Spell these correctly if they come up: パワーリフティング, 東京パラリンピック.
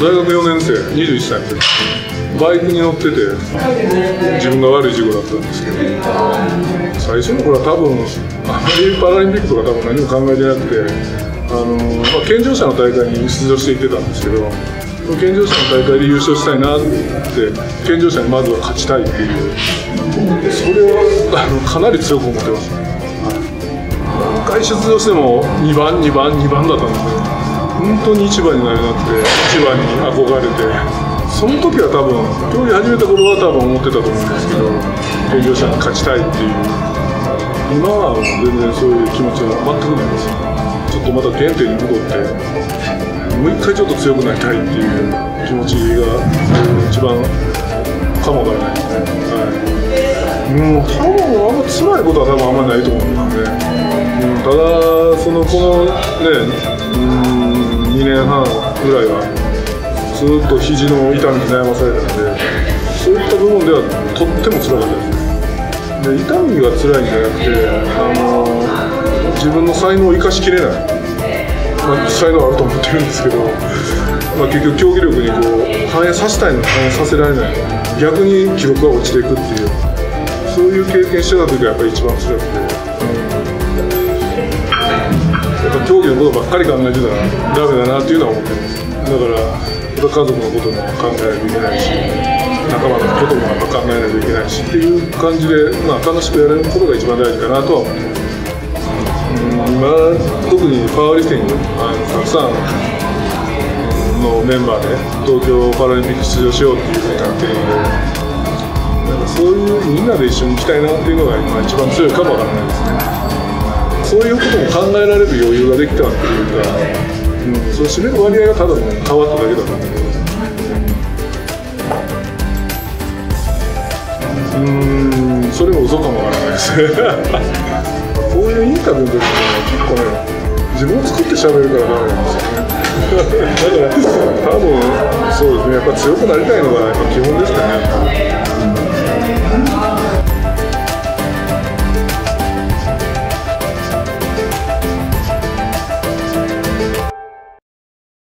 大学4年生、21歳の時、バイクに乗ってて、自分が悪い事故だったんですけど、最初の頃は多分、あまりパラリンピックとか多分何も考えてなくて、健常者の大会に出場していってたんですけど、健常者の大会で優勝したいなって言って、健常者にまずは勝ちたいっていう、それをかなり強く思ってましたね。何回出場しても2番、2番、2番だったんですよ。本当に一番になれなくて、一番に憧れて、その時は多分、競技始めた頃は多分思ってたと思うんですけど、健常者に勝ちたいっていう、今は全然そういう気持ちは全くないです。ちょっとまた原点に戻って、もう一回ちょっと強くなりたいっていう気持ちが一番かもわからないですね。もう多分、あんまつらいことは多分あんまりないと思うんで、ただ、このね、2年半ぐらいはずっと肘の痛みに悩まされたので、そういった部分ではとっても辛かったですね。で、痛みが辛いんじゃなくて、自分の才能を生かしきれない、才能はあると思ってるんですけど、結局競技力に反映させたいのに反映させられない、逆に記録が落ちていくっていう、そういう経験してた時がやっぱり一番辛くて。競技のことばっかり考えてたらダメだなっていうのは思ってます。だから家族のことも考えないといけないし、仲間のこともやっぱ考えないといけないしっていう感じで、楽しくやれることが一番大事かなとは思ってます。今、特にパワーリフティング、たくさんのメンバーで東京パラリンピック出場しようっていうふうになっているので、そういうみんなで一緒に行きたいなっていうのが今一番強いかもわからないですね。そういうことも考えられる余裕ができたっていうか、その締めの割合がただ変わっただけだったんだけど、それも嘘かもわからないですね。こういうインタビューの時も結構ね、自分を作って喋るからダメなんですよね。だから多分そうですね、やっぱ強くなりたいのがやっぱ基本ですかね。